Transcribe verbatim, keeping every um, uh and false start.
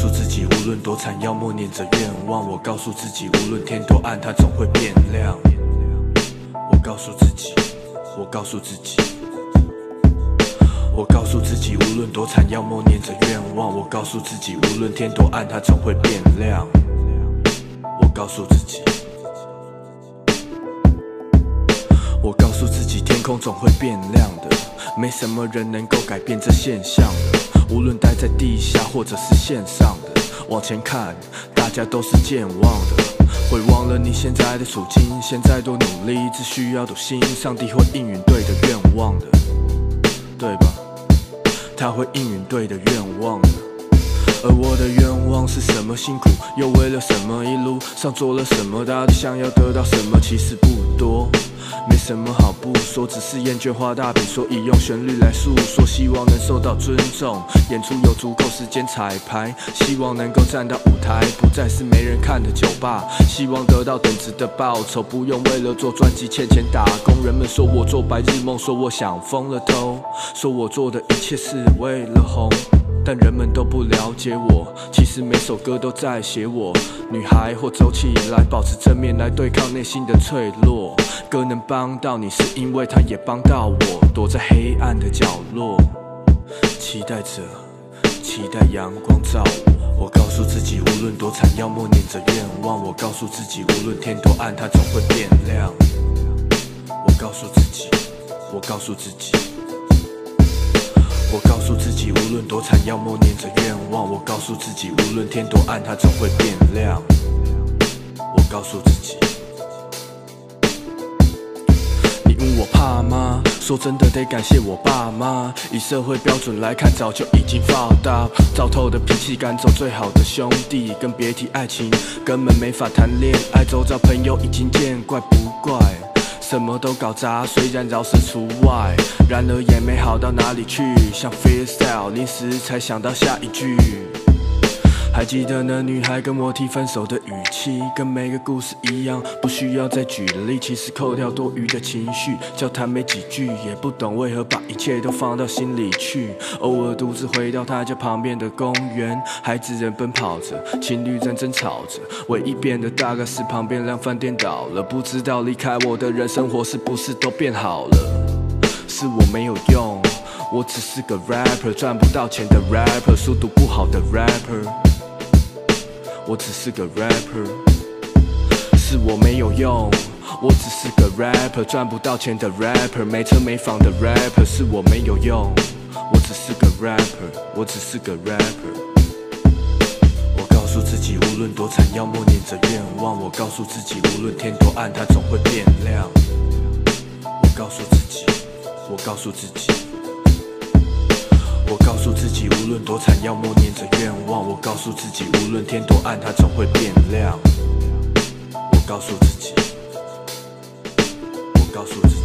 诉自己，无论多惨，要默念着愿望。我告诉自己，无论天多暗，它总会变亮。我告诉自己，我告诉自己，我告诉自己，无论多惨，要默念着愿望。我告诉自己，无论天多暗，它总会变亮。我告诉自己。 我告诉自己，天空总会变亮的，没什么人能够改变这现象的。无论待在地下或者是线上的，往前看，大家都是健忘的。会忘了你现在的处境，现在多努力，只需要笃信，上帝会应允对的愿望的，对吧？他会应允对的愿望的。 而我的愿望是什么？辛苦又为了什么？一路上做了什么？大家想要得到什么？其实不多，没什么好不说，只是厌倦画大饼，所以用旋律来诉说，希望能受到尊重。演出有足够时间彩排，希望能够站到舞台，不再是没人看的酒吧。希望得到等值的报酬，不用为了做专辑欠钱打工。人们说我做白日梦，说我想疯了头，说我做的一切是为了红。 但人们都不了解我，其实每首歌都在写我。女孩或走起来，保持正面来对抗内心的脆弱。歌能帮到你，是因为它也帮到我。躲在黑暗的角落，期待着，期待阳光照我。我告诉自己，无论多惨，要默念着愿望。我告诉自己，无论天多暗，它总会变亮。我告诉自己，我告诉自己。 我告诉自己，无论多惨，要默念着愿望。我告诉自己，无论天多暗，它总会变亮。我告诉自己。你问我怕吗？说真的，得感谢我爸妈。以社会标准来看，早就已经发达，糟透的脾气赶走最好的兄弟，更别提爱情，根本没法谈恋爱。周遭朋友已经见怪不怪。 什么都搞砸，虽然饶舌除外，然而也没好到哪里去。像 freestyle， 临时才想到下一句。还记得那女孩跟我提分手的语气，跟每个故事一样，不需要再举例。其实扣掉多余的情绪，交谈没几句，也不懂为何把一切都放到心里去。偶尔独自回到她家旁边的公园，孩子人奔跑着，情侣人争吵着。 唯一变得大概是旁边量贩店倒了，不知道离开我的人生活是不是都变好了？是我没有用，我只是个 rapper， 赚不到钱的 rapper， 速度不好的 rapper， 我只是个 rapper。是我没有用，我只是个 rapper， 赚不到钱的 rapper， 没车没房的 rapper， 是我没有用，我只是个 rapper， 我只是个 rapper。 我告诉自己，无论多惨，要默念着愿望。我告诉自己，无论天多暗，它总会变亮。我告诉自己，我告诉自己，我告诉自己，无论多惨，要默念着愿望。我告诉自己，无论天多暗，它总会变亮。我告诉自己，我告诉自己。